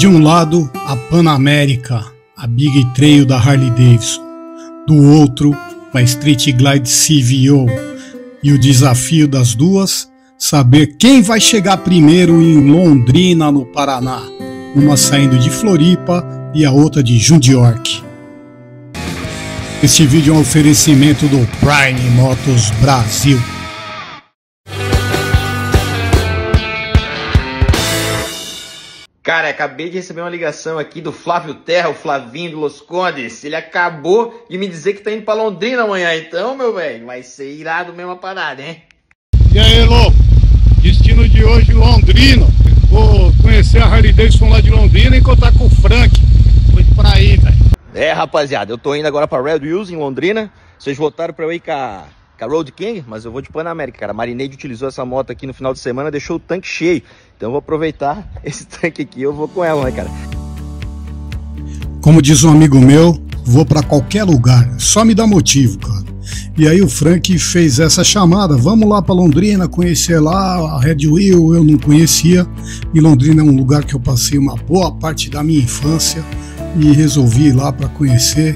De um lado, a Pan-América, a Big Trail da Harley-Davidson. Do outro, a Street Glide CVO. E o desafio das duas, saber quem vai chegar primeiro em Londrina, no Paraná. Uma saindo de Floripa e a outra de Jundiaí. Este vídeo é um oferecimento do Prime Motos Brasil. Cara, acabei de receber uma ligação aqui do Flávio Terra, o Flavinho do Los Condes. Ele acabou de me dizer que tá indo pra Londrina amanhã. Então, meu velho, vai ser irado mesmo a parada, hein? E aí, louco? Destino de hoje, Londrina. Vou conhecer a Harley-Davidson lá de Londrina e encontrar com o Frank. Foi pra aí, velho. É, rapaziada, eu tô indo agora pra Red Wheels em Londrina. Vocês votaram pra eu ir com a Road King, mas eu vou de Pan-América, cara. A Marineide utilizou essa moto aqui no final de semana, deixou o tanque cheio. Então eu vou aproveitar esse tanque aqui, eu vou com ela, né, cara? Como diz um amigo meu, vou pra qualquer lugar, só me dá motivo, cara. E aí o Frank fez essa chamada, vamos lá pra Londrina, conhecer lá a Red Wheel, eu não conhecia. E Londrina é um lugar que eu passei uma boa parte da minha infância. E resolvi ir lá para conhecer.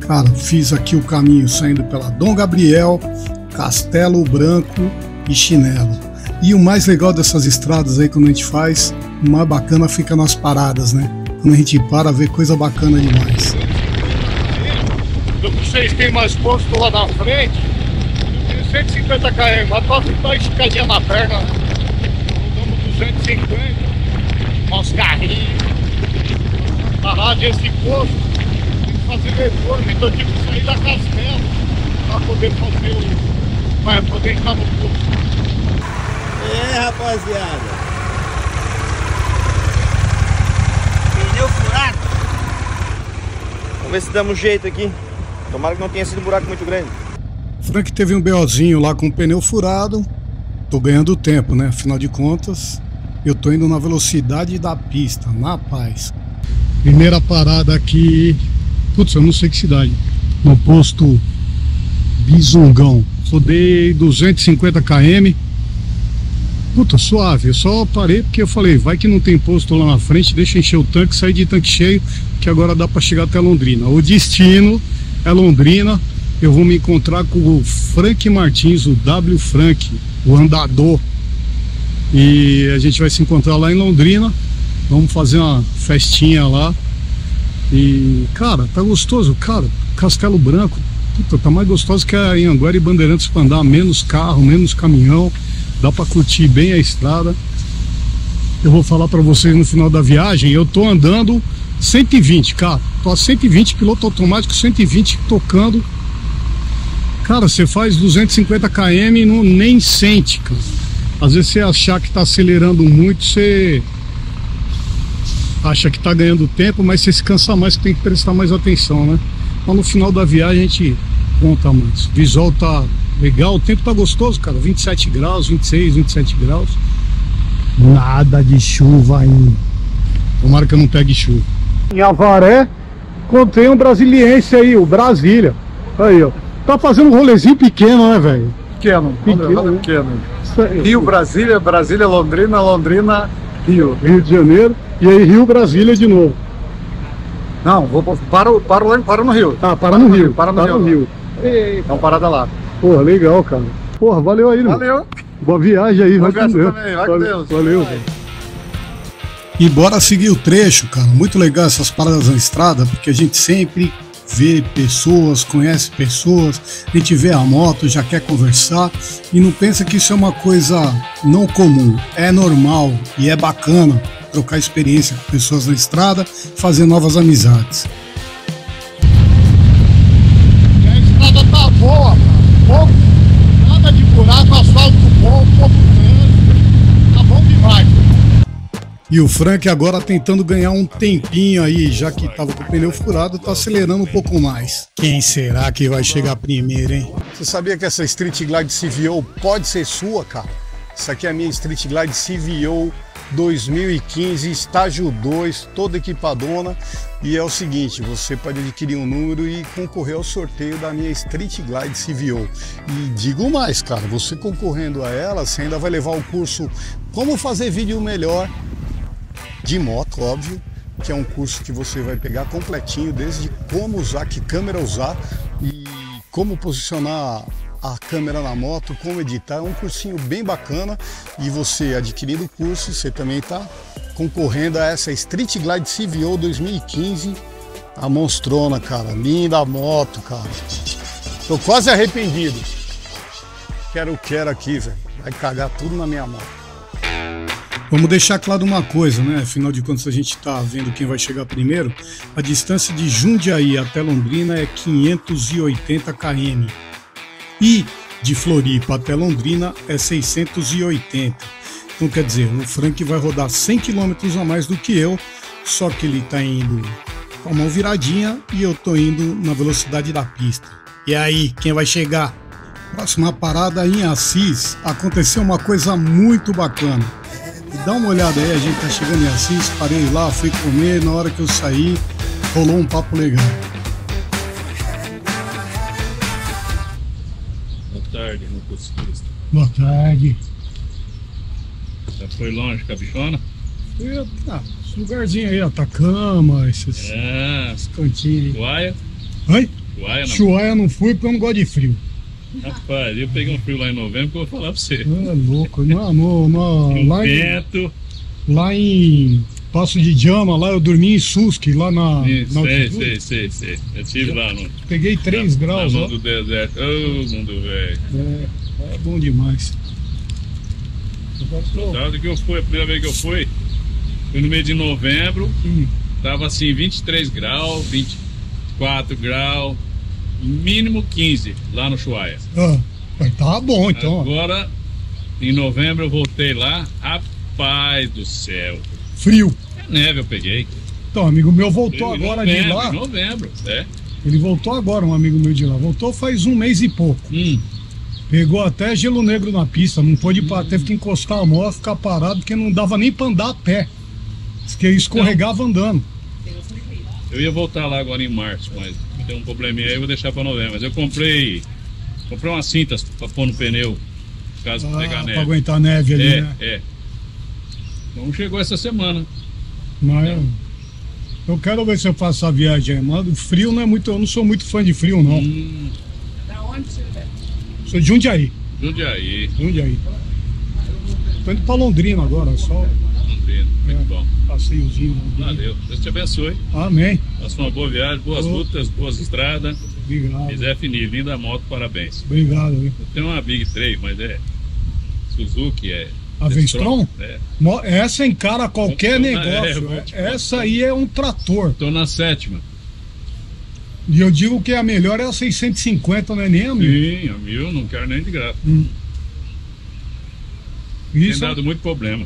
Cara, fiz aqui o caminho saindo pela Dom Gabriel, Castelo Branco e Chinelo. E o mais legal dessas estradas aí, quando a gente faz, o mais bacana fica nas paradas, né? Quando a gente para, vê coisa bacana demais. Vocês têm mais posto lá na frente, tem 150 km, mas nós uma esticadinha na perna, rodamos 250, nosso carrinho. Paragem esse posto, tem que fazer reforma, então eu tive que sair da Castelo para poder fazer o... para poder entrar no posto. É, rapaziada. Pneu furado. Vamos ver se damos um jeito aqui. Tomara que não tenha sido um buraco muito grande. Frank teve um BOzinho lá com o pneu furado. Tô ganhando tempo, né? Afinal de contas, eu tô indo na velocidade da pista, na paz. Primeira parada aqui, putz, eu não sei que cidade, no posto Bizungão. Rodei 250 km, puta, suave. Eu só parei porque eu falei, vai que não tem posto lá na frente, deixa encher o tanque, sair de tanque cheio, que agora dá pra chegar até Londrina. O destino é Londrina, eu vou me encontrar com o Frank Martins, o W Frank, o andador. E a gente vai se encontrar lá em Londrina. Vamos fazer uma festinha lá. E, cara, tá gostoso, cara. Castelo Branco, puta, tá mais gostoso que a Anhanguera e Bandeirantes pra andar. Menos carro, menos caminhão. Dá pra curtir bem a estrada. Eu vou falar pra vocês no final da viagem. Eu tô andando 120, cara. Tô a 120, piloto automático, 120 tocando. Cara, você faz 250 km e não, nem sente, cara. Às vezes você achar que tá acelerando muito, você... acha que tá ganhando tempo, mas você se cansa mais, que tem que prestar mais atenção, né? Mas no final da viagem a gente conta mais. O visual tá legal, o tempo tá gostoso, cara. 27 graus, 26, 27 graus. Nada de chuva ainda. Tomara que eu não pegue chuva. Em Avaré, contei um brasiliense aí, o Brasília. Aí, ó. Tá fazendo um rolezinho pequeno, né, velho? Pequeno. Né? Rio, Brasília, Brasília, Londrina, Londrina, Rio. Rio de Janeiro. E aí Rio, Brasília de novo. Não, vou para no Rio. Ah, para no Rio. É uma parada lá. Porra, legal, cara. Porra, valeu aí, mano. Valeu. Boa viagem aí, vai com Deus. Valeu. E bora seguir o trecho, cara. Muito legal essas paradas na estrada, porque a gente sempre vê pessoas, conhece pessoas, a gente vê a moto, já quer conversar e não pensa que isso é uma coisa não comum. É normal e é bacana trocar experiência com pessoas na estrada, fazer novas amizades. E a estrada tá boa, pouco, nada de buraco, asfalto bom, pouco trânsito, tá bom demais. E o Frank agora tentando ganhar um tempinho aí, já que tava com o pneu furado, tá acelerando um pouco mais. Quem será que vai chegar primeiro, hein? Você sabia que essa Street Glide CVO pode ser sua, cara? Essa aqui é a minha Street Glide CVO 2015, estágio 2, toda equipadona. E é o seguinte, você pode adquirir um número e concorrer ao sorteio da minha Street Glide CVO. E digo mais, cara, você concorrendo a ela, você ainda vai levar o curso Como Fazer Vídeo Melhor de Moto, óbvio, que é um curso que você vai pegar completinho, desde como usar, que câmera usar e como posicionar a câmera na moto, como editar. É um cursinho bem bacana e você, adquirindo o curso, você também está concorrendo a essa Street Glide CVO 2015, a monstrona, cara, linda a moto, cara. Tô quase arrependido. Quero aqui, velho. Vai cagar tudo na minha mão. Vamos deixar claro uma coisa, né? Afinal de contas, a gente tá vendo quem vai chegar primeiro. A distância de Jundiaí até Londrina é 580 km. E de Floripa até Londrina é 680. Então, quer dizer, o Frank vai rodar 100 km a mais do que eu, só que ele tá indo com a mão viradinha e eu tô indo na velocidade da pista. E aí, quem vai chegar? Próxima parada em Assis, aconteceu uma coisa muito bacana. E dá uma olhada aí, a gente tá chegando em Assis, parei lá, fui comer, na hora que eu saí, rolou um papo legal. Boa tarde, meu ciclista. Boa tarde. Já foi longe, cabichona? Fui a esse lugarzinho aí, Atacama, esses cantinhos aí. Chuaia? Oi? Chuaia não fui porque eu não gosto de frio. Rapaz, eu peguei um frio lá em novembro que eu vou falar pra você. É louco, não, lá, lá em Passo de Jama, lá eu dormi em Susque, lá na... Sei. Eu estive lá no... Peguei 3 graus lá. Mundo deserto, ô mundo velho. É bom demais. A primeira vez que eu fui no mês de novembro, tava assim 23 graus, 24 graus. Mínimo 15 lá no Chuaia. Tá bom então. Agora, em novembro eu voltei lá, rapaz do céu. Frio. É neve eu peguei. Então, amigo meu voltou agora de lá. Em novembro, é. Ele voltou agora, um amigo meu de lá. Voltou faz um mês e pouco. Pegou até gelo negro na pista, não pôde parar, teve que encostar a moto, ficar parado, porque não dava nem pra andar a pé. Porque escorregava andando. Eu ia voltar lá agora em março, mas... Tem um probleminha aí, eu vou deixar para novembro. Mas eu comprei umas cintas para pôr no pneu, caso pegar neve. Para aguentar neve ali, né? Então chegou essa semana. Mas eu quero ver se eu faço a viagem. Mas o frio não é muito, eu não sou muito fã de frio, não. Da onde você é? Sou de Jundiaí. Jundiaí. Tô indo para Londrina agora, só. Muito bom. Passeiozinho. Valeu. Deus te abençoe. Amém. Faça uma boa viagem, boas lutas, boas estradas. Obrigado. Quiser finir, linda moto, parabéns. Obrigado. Eu tenho uma Big Trail, mas é Suzuki, é... A Vestron? Essa encara qualquer negócio. Essa aí é um trator. Estou na 7ª. E eu digo que a melhor é a 650, não é nem a 1000? Sim, a 1000 não quero nem de graça. Isso. Tem dado muito problema.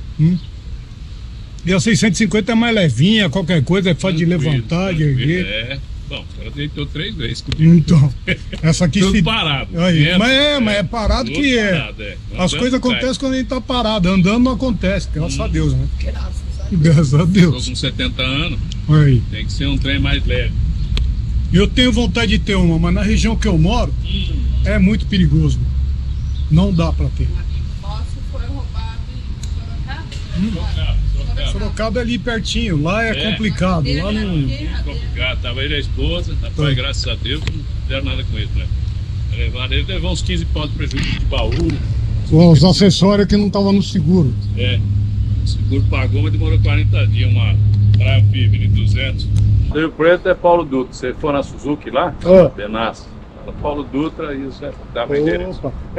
E a 650 é mais levinha, qualquer coisa, é fácil de levantar, de erguer. Bom, o cara deitou 3 vezes comigo. Então, essa aqui... Tudo parado. Aí. Mas é parado que é. As coisas acontecem quando a gente tá parado, andando não acontece, graças a Deus, né? Graças a Deus. Estou com 70 anos, aí. Tem que ser um trem mais leve. Eu tenho vontade de ter uma, mas na região que eu moro, é muito perigoso. Não dá pra ter. Nosso foi roubado em Sorocaba. Sorocaba é ali pertinho, lá é complicado. Lá não... É complicado, tava ele e a esposa, rapaz, graças a Deus, não fizeram nada com ele, né? Ele levou uns 15 pau de prejuízo de baú. Os acessórios que não estavam no seguro. O seguro pagou, mas demorou 40 dias, uma Prime 1200. Rio Preto é Paulo Dutra, você for na Suzuki lá, Penasco. Paulo Dutra, isso é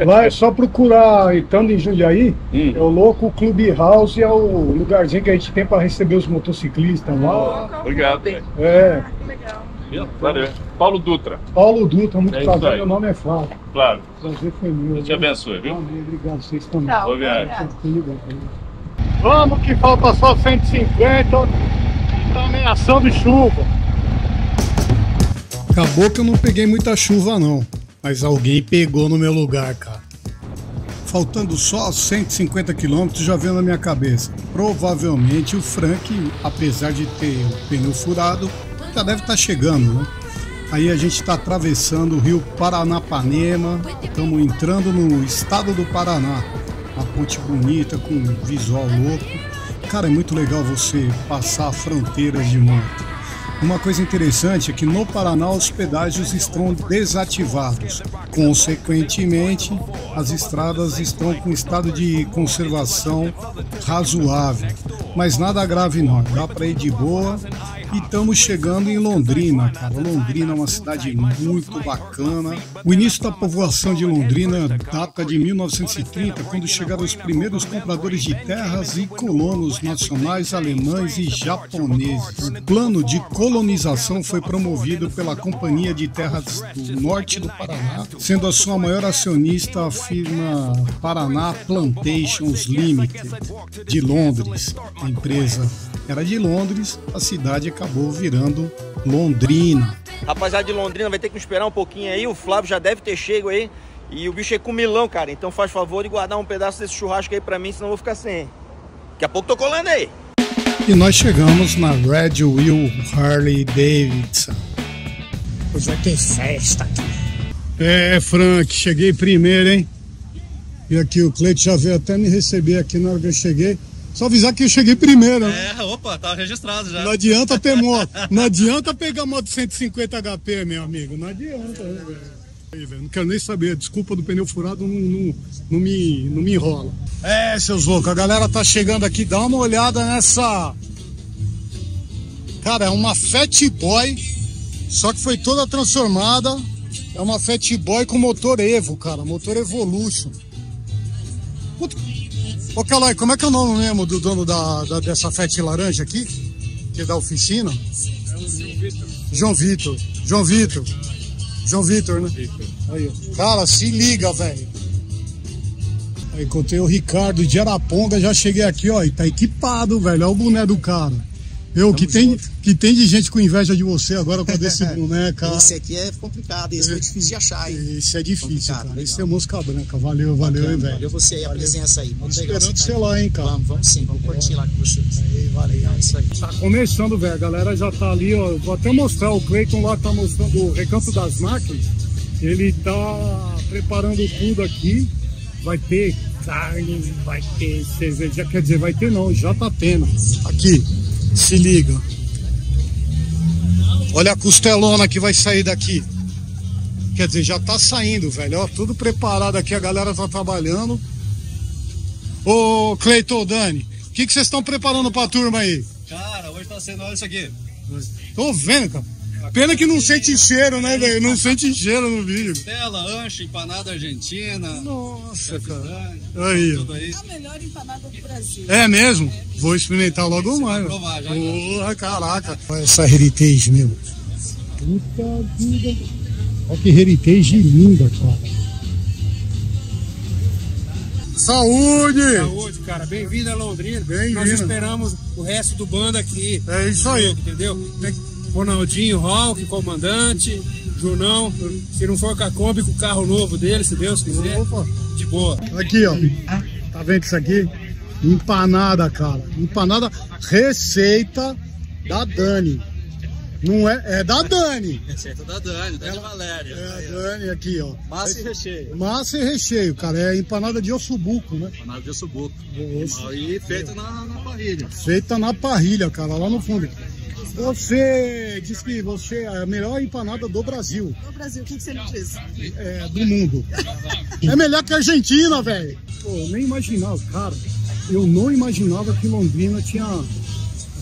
lá é só procurar, estando em Jundiaí, é o louco Clubhouse, é o lugarzinho que a gente tem para receber os motociclistas lá. Obrigado. Legal. Valeu. Paulo Dutra. Paulo Dutra, muito prazer, meu nome é Flávio. Claro. Prazer foi meu. Deus te abençoe, viu? Amém, obrigado, vocês também. Tá, boa viagem. Vamos que falta só 150 e tá ameaçando chuva. Acabou que eu não peguei muita chuva não, mas alguém pegou no meu lugar, cara. Faltando só 150 km já veio na minha cabeça. Provavelmente o Frank, apesar de ter o pneu furado, já deve estar chegando, né? Aí a gente está atravessando o rio Paranapanema, estamos entrando no estado do Paraná. Uma ponte bonita, com um visual louco. Cara, é muito legal você passar fronteiras de moto. Uma coisa interessante é que no Paraná os pedágios estão desativados. Consequentemente, as estradas estão com estado de conservação razoável. Mas nada grave não, dá para ir de boa. E estamos chegando em Londrina, cara. Londrina é uma cidade muito bacana. O início da povoação de Londrina data de 1930, quando chegaram os primeiros compradores de terras e colonos nacionais, alemães e japoneses. O plano de colonização foi promovido pela Companhia de Terras do Norte do Paraná, sendo a sua maior acionista a firma Paraná Plantations Limited, de Londres. A empresa era de Londres, a cidade acabou virando Londrina. Rapaziada de Londrina, vai ter que esperar um pouquinho aí, o Flávio já deve ter chego aí. E o bicho é com milão, cara, então faz favor de guardar um pedaço desse churrasco aí pra mim, senão eu vou ficar sem. Daqui a pouco tô colando aí. E nós chegamos na Red Wheel Harley-Davidson. Hoje vai ter festa aqui. É, Frank, cheguei primeiro, hein? E aqui o Cleiton já veio até me receber aqui na hora que eu cheguei. Só avisar que eu cheguei primeiro, né? É, opa, tá registrado já. Não adianta ter moto. Não adianta pegar moto 150 HP, meu amigo. Não adianta, né, velho? Aí, velho, não quero nem saber. Desculpa do pneu furado, não me enrola. É, seus loucos, a galera tá chegando aqui. Dá uma olhada nessa... Cara, é uma Fat Boy, só que foi toda transformada. É uma Fat Boy com motor Evo, cara. Motor Evolution. Puta... Ô, Calai, como é que é o nome mesmo do dono dessa Fete laranja aqui? Que é da oficina? É o João Vitor. João Vitor. João Vitor, né? Vitor. Aí, cara, se liga, velho. Aí, encontrei o Ricardo de Araponga, já cheguei aqui, ó, e tá equipado, velho. Olha o boné do cara. Eu, que tem de gente com inveja de você agora com esse boné, cara. Esse aqui é complicado, esse é difícil de achar, hein? Esse é difícil, cara. Legal. Esse é mosca branca. Valeu, valeu, hein, velho. Valeu você aí, a presença aí. Muito legal. Esperando você lá, hein, cara. Vamos sim, vamos curtir lá com vocês. Aí, valeu, isso aí. Tá começando, velho. A galera já tá ali, ó. Vou até mostrar, o Cleiton lá tá mostrando o recanto das máquinas. Ele tá preparando tudo aqui. Vai ter carne, vai ter cerveja. Quer dizer, vai ter não, já tá tendo. Aqui. Se liga. Olha a costelona que vai sair daqui. Quer dizer, já tá saindo, velho. Ó, tudo preparado aqui, a galera tá trabalhando. Ô, Cleiton, Dani, o que vocês estão preparando pra turma aí? Cara, hoje tá sendo, olha isso aqui. Tô vendo, cara. Pena que não sente cheiro, né, velho? Não sente cheiro no vídeo. Costela, ancho, empanada argentina. Nossa, cara. Aí, ó. É a melhor empanada do Brasil. É mesmo? Vou experimentar logo mais. Provar, já. Porra, caraca. Olha essa Heritage, meu. Puta vida. Olha que Heritage linda, cara. Saúde! Saúde, cara. Bem-vindo a Londrina. Bem-vindo. Nós esperamos o resto do bando aqui. É isso aí. Entendeu? Ronaldinho, Hulk, comandante, Junão. Se não for com a Kombi, com o carro novo dele, se Deus quiser. Opa. De boa. Aqui, ó. Tá vendo isso aqui? Empanada, cara. Empanada, receita da Dani. Não é? É da Dani. Receita da Dani, da Valéria. É, a Dani aqui, ó. Massa e recheio. Massa e recheio, cara. É empanada de ossobuco, né? Empanada de ossobuco. E feita na parrilha. Feita na parrilha, cara, lá no fundo. Você disse que você é a melhor empanada do Brasil. Do Brasil, o que você me diz? É, do mundo. É melhor que a Argentina, velho. Pô, eu nem imaginava, cara. Eu não imaginava que Londrina tinha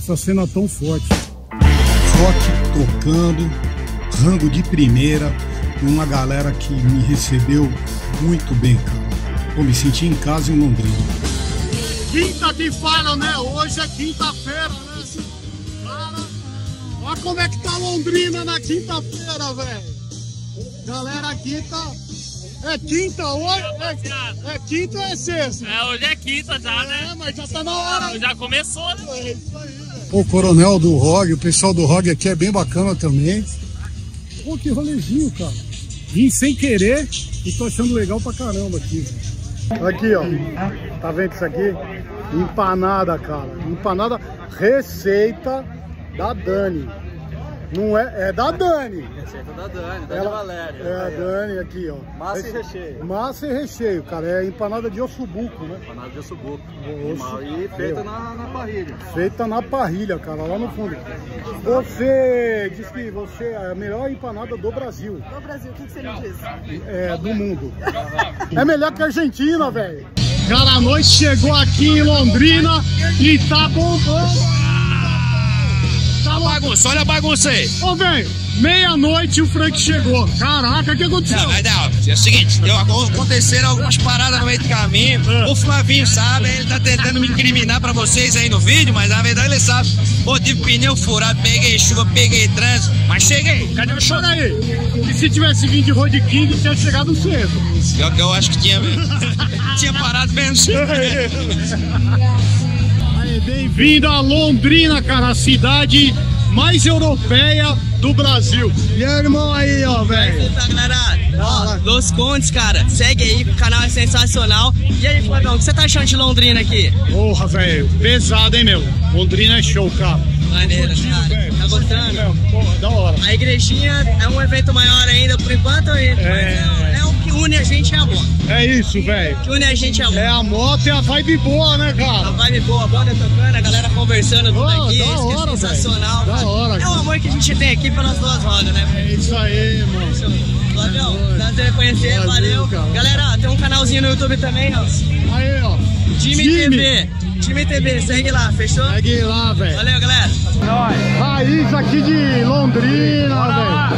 essa cena tão forte. Rock tocando, rango de primeira, e uma galera que me recebeu muito bem, cara. Pô, me senti em casa em Londrina. Quinta que fala, né? Hoje é quinta-feira, né? Cara, olha como é que tá Londrina na quinta-feira, velho. Galera aqui tá... É quinta hoje? É quinta ou é sexta? É, hoje é quinta já, né? É, mas já tá na hora. Já começou, né? É isso aí, velho. Pô, o coronel do ROG, o pessoal do ROG aqui é bem bacana também. Pô, que rolezinho, cara. Vim sem querer e tô achando legal pra caramba aqui, velho. Aqui, ó. Tá vendo isso aqui? Empanada, cara. Empanada, receita da Dani. Não é, é da Dani. Receita da Dani, da Valéria. É, a Dani aqui, ó. Massa e recheio. Massa e recheio, cara. É empanada de ossobuco, né? Empanada de ossobuco. E feita na parrilha. Feita na parrilha, cara, lá no fundo. Você diz que você é a melhor empanada do Brasil. Do Brasil, o que você me diz? É, do mundo. É melhor que a Argentina, velho. Cara, a noite chegou aqui em Londrina e tá bombando. Bagunça, olha a bagunça aí. Ô, velho, meia-noite o Frank chegou. Caraca, o que aconteceu? Não, mas não, é o seguinte, aconteceram algumas paradas no meio do caminho. O Flavinho sabe, ele tá tentando me incriminar pra vocês aí no vídeo, mas na verdade ele sabe. Pô, tive pneu furado, peguei chuva, peguei trânsito, mas cheguei. Cadê o choro aí? E se tivesse vindo de Road King, tinha chegado cedo. Eu acho que tinha mesmo. Tinha parado menos. Bem-vindo a Londrina, cara, a cidade mais europeia do Brasil. Meu irmão aí, ó, velho. Tá, galera? Ó, Los Condes, cara, segue aí, o canal é sensacional. E aí, Flávio, o que você tá achando de Londrina aqui? Porra, velho, pesado, hein, meu? Londrina é show, cara. Maneiro, cara. Tá gostando? Meu, porra, da hora. A igrejinha é um evento maior ainda, por enquanto, mas é o que une a gente é a moto. É isso, velho. O que une a gente é a moto. É a moto e a vibe boa, né, cara? A vibe boa, a banda tocando, a galera conversando tudo aqui. Isso que é sensacional. Da hora, é o amor que a gente tem aqui pelas duas rodas, né? É isso aí, mano. Flávio, prazer em conhecer, valeu. Cara. Galera, tem um canalzinho no YouTube também, ó. Aí, ó. Time TV, segue lá, fechou? Segue lá, velho. Valeu, galera. Raiz aqui de Londrina,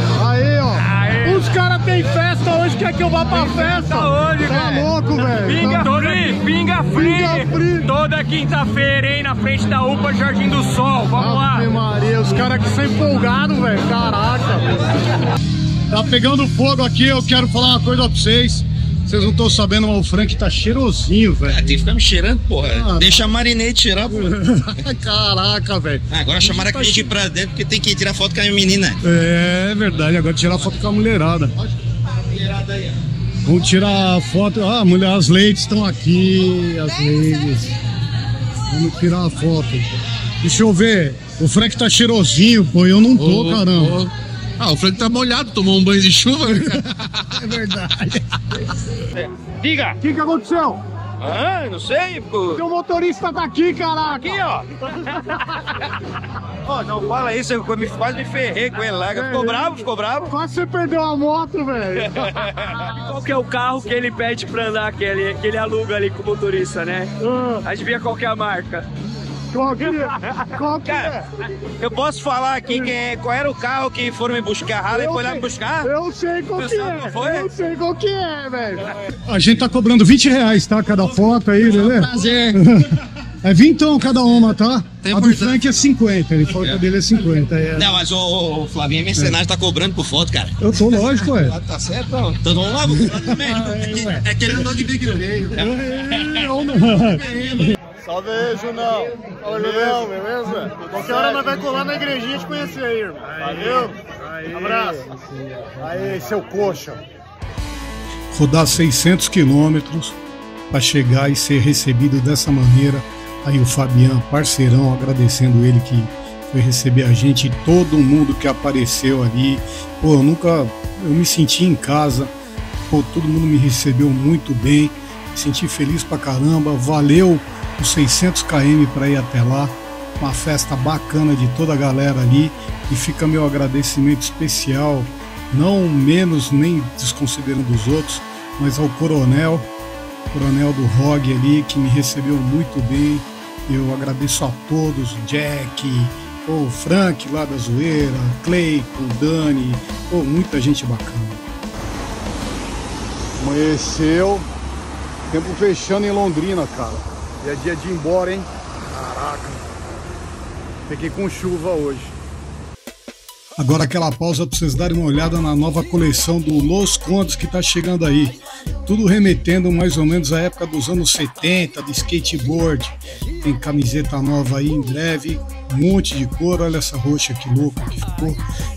velho. Aí, ó. Aê. Os caras têm festa hoje, quer que eu vá pra festa? Hoje, tá véio. Louco, velho. Pinga Free. Toda quinta-feira, hein, na frente da UPA Jardim do Sol. Vamos lá. Ave Maria, os caras aqui são empolgados, velho. Caraca. Tá pegando fogo aqui, eu quero falar uma coisa pra vocês. Vocês não estão sabendo, mas o Frank tá cheirosinho, velho. Tem que ficar me cheirando, porra. Caraca. Deixa a Marineide tirar, porra. Caraca, velho. Agora chamaram a gente pra dentro porque tem que tirar foto com a menina. É verdade, agora tirar foto com a mulherada. Vamos tirar foto. Ah, mulher, as ladies estão aqui. As ladies. Vamos tirar a foto. Deixa eu ver. O Frank tá cheirosinho, pô. Eu não tô, caramba. Ah, o Frank tá molhado, tomou um banho de chuva. É verdade. Diga! O que aconteceu? Ah, não sei, pô. Seu motorista tá aqui, caraca! Aqui, ó! Ó, oh, não fala isso, eu quase me ferrei com ele lá. Ficou bravo? Quase você perdeu a moto, velho! Qual que é o carro que ele pede pra andar, que ele aluga ali com o motorista, né? Adivinha qual que é a marca? Qual que é? Eu posso falar aqui qual era o carro que foram me buscar? Harley foi lá me buscar? Eu sei qual que é, velho. A gente tá cobrando 20 reais, tá? Cada foto aí, beleza? Prazer. É 20 cada uma, tá? A do Frank é 50, ele falou que a dele é 50. É. Não, mas o Flavinho é mercenário, tá cobrando por foto, cara. Eu tô, lógico, ué. Tá certo, então. Então vamos lá, vou lá também. É que ele andou de Big Trail. Salve aí, Junão. Olha, beleza? Qualquer hora nós vai colar na igrejinha te conhecer aí, irmão. Valeu. Abraço. Aí, seu coxa. Rodar 600 quilômetros para chegar e ser recebido dessa maneira. Aí o Fabian, parceirão, agradecendo ele que foi receber a gente e todo mundo que apareceu ali. Pô, eu me senti em casa. Pô, todo mundo me recebeu muito bem. Me senti feliz pra caramba. Valeu. 600 km para ir até lá, uma festa bacana de toda a galera ali, e fica meu agradecimento especial, não menos nem desconsiderando os outros, mas ao coronel do ROG ali, que me recebeu muito bem. Eu agradeço a todos, Jack, o Frank lá da zoeira, Cleiton, Dani, muita gente bacana. Amanheceu, tempo fechando em Londrina, cara. E é dia de ir embora, hein? Caraca. Fiquei com chuva hoje. Agora aquela pausa para vocês darem uma olhada na nova coleção do Los Condes que tá chegando aí. Tudo remetendo mais ou menos à época dos anos 70, de skateboard. Tem camiseta nova aí em breve. Um monte de cor. Olha essa roxa, que louca que ficou.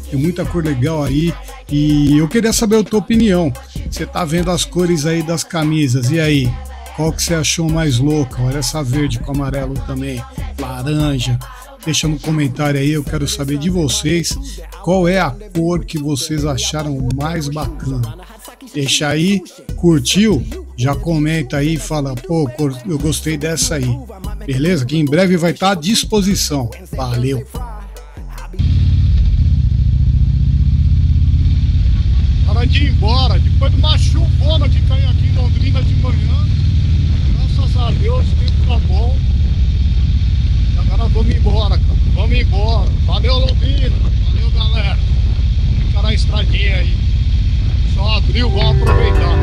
Tem muita cor legal aí. E eu queria saber a tua opinião. Você tá vendo as cores aí das camisas. E aí? Qual que você achou mais louca? Olha essa verde com amarelo também, laranja. deixa no comentário aí, eu quero saber de vocês qual é a cor que vocês acharam mais bacana. Deixa aí, curtiu? Já comenta aí e fala, pô, eu gostei dessa aí. Beleza? Que em breve vai estar à disposição. Valeu! Para de ir embora, depois de uma chuvona que caiu aqui em Londrina de manhã. Graças a Deus, o tempo tá bom. E agora vamos embora, cara. Vamos embora. Valeu, Londrina. Valeu, galera. Vamos ficar na estradinha aí. Só abriu, vamos aproveitar.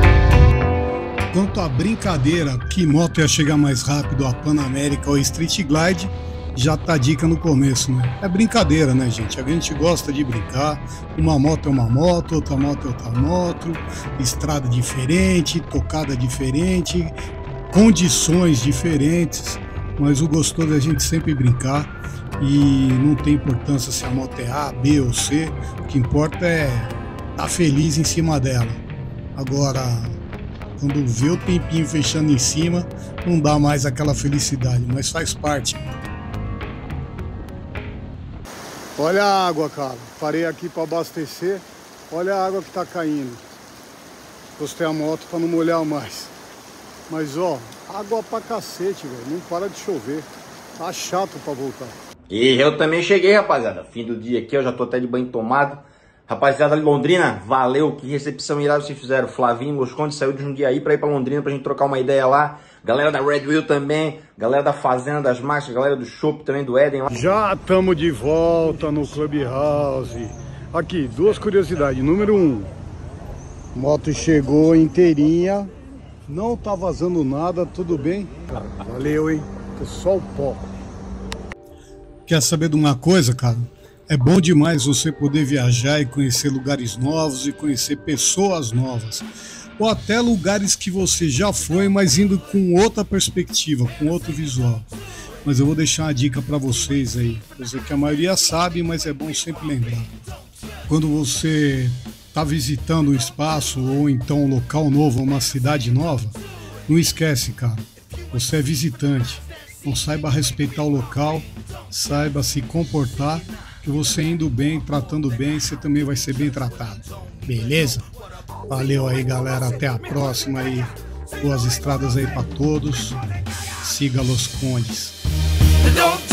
Quanto à brincadeira, que moto ia chegar mais rápido, a Pan-América ou a Street Glide, já tá a dica no começo, né? É brincadeira, né, gente? A gente gosta de brincar, uma moto é uma moto, outra moto é outra moto, estrada diferente, tocada diferente, condições diferentes, mas o gostoso é a gente sempre brincar e não tem importância se a moto é A, B ou C, o que importa é tá feliz em cima dela. Agora, quando vê o tempinho fechando em cima, não dá mais aquela felicidade, mas faz parte. Olha a água, cara. Parei aqui para abastecer. Olha a água que tá caindo. Postei a moto para não molhar mais. Mas ó, água pra cacete, velho. Não para de chover. Tá chato para voltar. E eu também cheguei, rapaziada. Fim do dia aqui, eu já tô até de banho tomado. Rapaziada de Londrina, valeu, que recepção irada vocês fizeram. Flavinho, Los Condes saiu de Jundiaí pra ir pra Londrina pra gente trocar uma ideia lá. Galera da Red Wheel também, galera da Fazenda, das Marchas, galera do Shop também, do Éden lá. Já estamos de volta no Clubhouse. Aqui, duas curiosidades. Número 1, moto chegou inteirinha, não tá vazando nada, tudo bem? Valeu, hein? Tô só o pó. Quer saber de uma coisa, cara? É bom demais você poder viajar e conhecer lugares novos e conhecer pessoas novas. Ou até lugares que você já foi, mas indo com outra perspectiva, com outro visual. Mas eu vou deixar uma dica para vocês aí. Eu sei que a maioria sabe, mas é bom sempre lembrar. Quando você está visitando um espaço ou então um local novo, uma cidade nova, não esquece, cara. Você é visitante. Então saiba respeitar o local, saiba se comportar. Que você indo bem, tratando bem, você também vai ser bem tratado. Beleza? Valeu aí, galera. Até a próxima aí. Boas estradas aí pra todos. Siga Los Condes.